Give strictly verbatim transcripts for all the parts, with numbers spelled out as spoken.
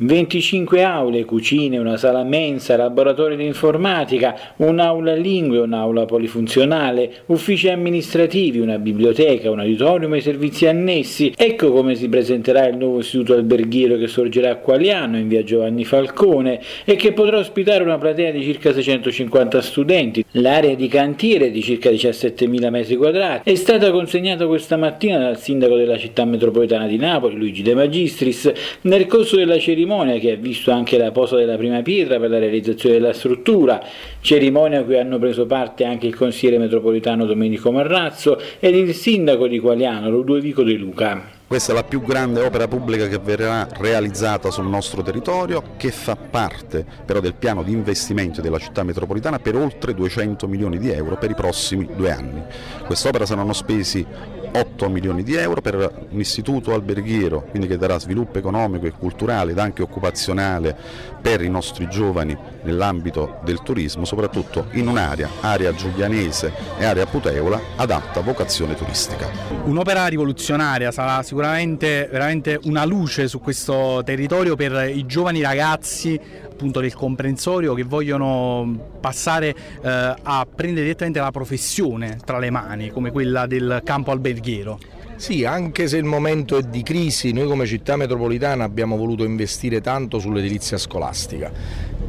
venticinque aule, cucine, una sala mensa, laboratorio di informatica, un'aula lingue, un'aula polifunzionale, uffici amministrativi, una biblioteca, un auditorium e servizi annessi. Ecco come si presenterà il nuovo istituto alberghiero che sorgerà a Qualiano, in via Giovanni Falcone, e che potrà ospitare una platea di circa seicentocinquanta studenti. L'area di cantiere di circa diciassettemila metri quadrati è stata consegnata questa mattina dal sindaco della Città Metropolitana di Napoli, Luigi De Magistris, nel corso della cerimonia che ha visto anche la posa della prima pietra per la realizzazione della struttura, cerimonia a cui hanno preso parte anche il consigliere metropolitano Domenico Marrazzo ed il sindaco di Qualiano, Ludovico De Luca. Questa è la più grande opera pubblica che verrà realizzata sul nostro territorio, che fa parte però del piano di investimento della città metropolitana per oltre duecento milioni di euro per i prossimi due anni. Quest'opera saranno spesi otto milioni di euro per un istituto alberghiero, quindi che darà sviluppo economico e culturale ed anche occupazionale per i nostri giovani nell'ambito del turismo, soprattutto in un'area, area giulianese e area puteola, ad alta vocazione turistica. Un'opera rivoluzionaria, sarà sicuramente Sicuramente veramente una luce su questo territorio per i giovani ragazzi appunto del comprensorio che vogliono passare eh, a prendere direttamente la professione tra le mani, come quella del campo alberghiero. Sì, anche se il momento è di crisi, noi come città metropolitana abbiamo voluto investire tanto sull'edilizia scolastica,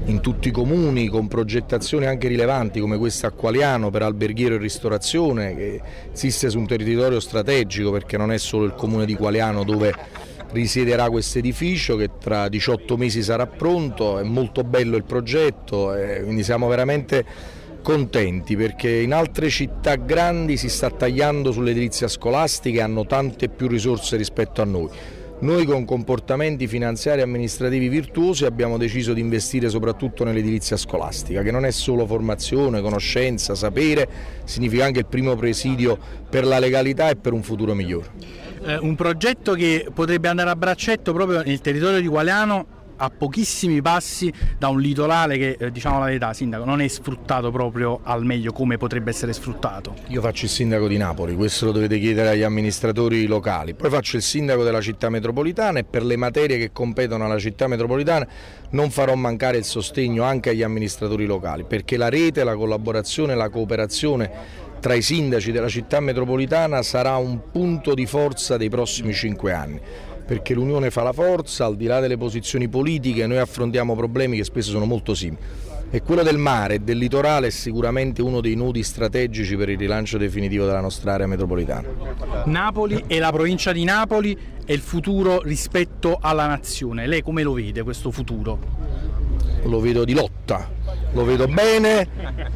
in tutti i comuni, con progettazioni anche rilevanti come questa a Qualiano per alberghiero e ristorazione, che esiste su un territorio strategico, perché non è solo il comune di Qualiano dove risiederà questo edificio, che tra diciotto mesi sarà pronto. È molto bello il progetto, eh, quindi siamo veramente contenti, perché in altre città grandi si sta tagliando sull'edilizia scolastica e hanno tante più risorse rispetto a noi. Noi con comportamenti finanziari e amministrativi virtuosi abbiamo deciso di investire soprattutto nell'edilizia scolastica, che non è solo formazione, conoscenza, sapere, significa anche il primo presidio per la legalità e per un futuro migliore. Eh, un progetto che potrebbe andare a braccetto proprio nel territorio di Qualiano, a pochissimi passi da un litorale che, diciamo la verità, sindaco, non è sfruttato proprio al meglio come potrebbe essere sfruttato. Io faccio il sindaco di Napoli, questo lo dovete chiedere agli amministratori locali, poi faccio il sindaco della città metropolitana e per le materie che competono alla città metropolitana non farò mancare il sostegno anche agli amministratori locali, perché la rete, la collaborazione, la cooperazione tra i sindaci della città metropolitana sarà un punto di forza dei prossimi cinque anni. Perché l'unione fa la forza, al di là delle posizioni politiche noi affrontiamo problemi che spesso sono molto simili. E quello del mare e del litorale è sicuramente uno dei nodi strategici per il rilancio definitivo della nostra area metropolitana. Napoli e la provincia di Napoli e il futuro rispetto alla nazione. Lei come lo vede questo futuro? Lo vedo di lotta, lo vedo bene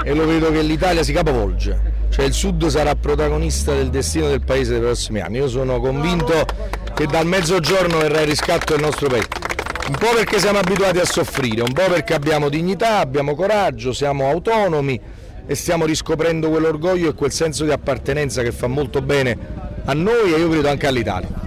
e lo vedo che l'Italia si capovolge. Cioè il Sud sarà protagonista del destino del Paese dei prossimi anni. Io sono convinto che dal mezzogiorno verrà il riscatto del nostro Paese. Un po' perché siamo abituati a soffrire, un po' perché abbiamo dignità, abbiamo coraggio, siamo autonomi e stiamo riscoprendo quell'orgoglio e quel senso di appartenenza che fa molto bene a noi e io credo anche all'Italia.